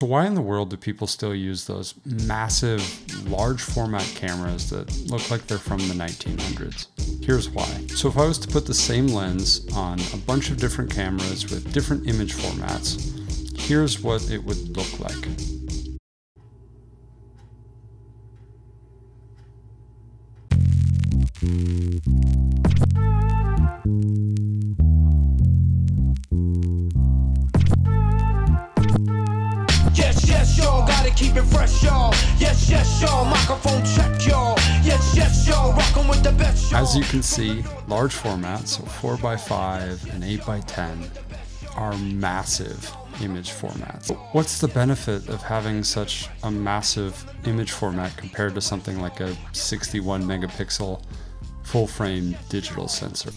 So why in the world do people still use those massive, large format cameras that look like they're from the 1900s? Here's why. So if I was to put the same lens on a bunch of different cameras with different image formats, here's what it would look like. Keep it fresh, y'all. Yes, yes, y'all. Microphone check, y'all. Yes, yes, y'all. Rockin' with the best, y'all. As you can see, large formats, so 4x5 and 8x10, are massive image formats. What's the benefit of having such a massive image format compared to something like a 61 megapixel full-frame digital sensor?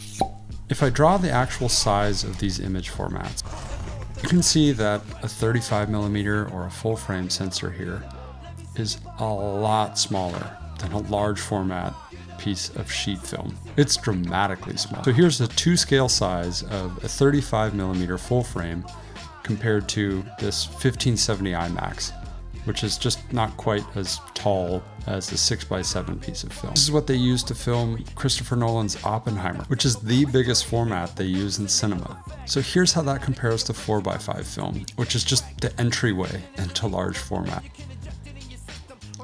If I draw the actual size of these image formats, you can see that a 35mm or a full frame sensor here is a lot smaller than a large format piece of sheet film. It's dramatically smaller. So here's the two scale size of a 35mm full frame compared to this 1570 IMAX, which is just not quite as tall as the 6x7 piece of film. This is what they used to film Christopher Nolan's Oppenheimer, which is the biggest format they use in cinema. So here's how that compares to 4x5 film, which is just the entryway into large format.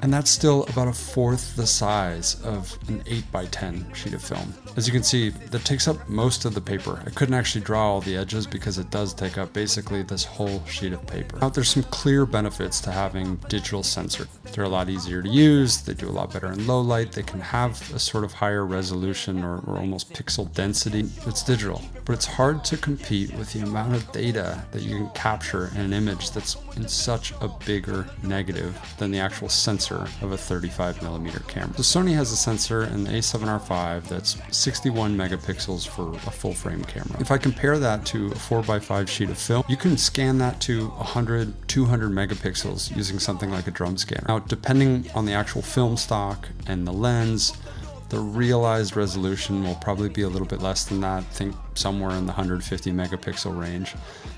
And that's still about a fourth the size of an 8x10 sheet of film. As you can see, that takes up most of the paper. I couldn't actually draw all the edges because it does take up basically this whole sheet of paper. Now there's some clear benefits to having digital sensor. They're a lot easier to use, they do a lot better in low light, they can have a sort of higher resolution or almost pixel density. It's digital, but it's hard to compete with the amount of data that you can capture in an image that's in such a bigger negative than the actual sensor of a 35mm camera. So Sony has a sensor in the A7R5 that's 61 megapixels for a full frame camera. If I compare that to a 4x5 sheet of film, you can scan that to 100, 200 megapixels using something like a drum scanner. Now, depending on the actual film stock and the lens, the realized resolution will probably be a little bit less than that, I think somewhere in the 150 megapixel range,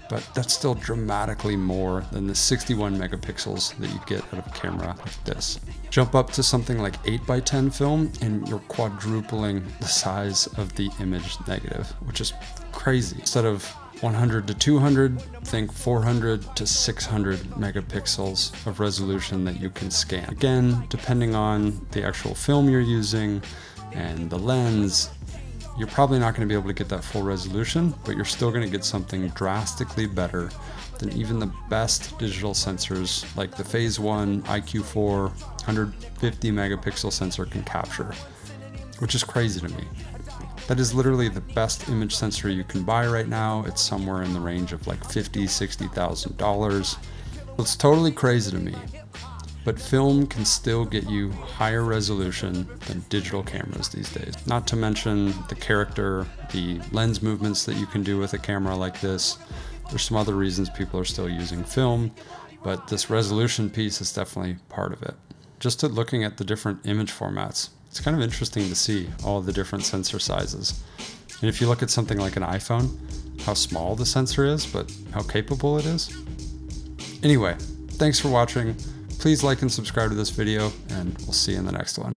but that's still dramatically more than the 61 megapixels that you get out of a camera like this. Jump up to something like 8x10 film and you're quadrupling the size of the image negative, which is crazy. Instead of 100 to 200, think 400 to 600 megapixels of resolution that you can scan. Again, depending on the actual film you're using and the lens, you're probably not going to be able to get that full resolution, but you're still going to get something drastically better than even the best digital sensors like the Phase One IQ4 150 megapixel sensor can capture, which is crazy to me. That is literally the best image sensor you can buy right now. It's somewhere in the range of like $50,000, $60,000. It's totally crazy to me, but film can still get you higher resolution than digital cameras these days. Not to mention the character, the lens movements that you can do with a camera like this. There's some other reasons people are still using film, but this resolution piece is definitely part of it. Just at looking at the different image formats, it's kind of interesting to see all the different sensor sizes. And if you look at something like an iPhone, how small the sensor is, but how capable it is. Anyway, thanks for watching. Please like and subscribe to this video, and we'll see you in the next one.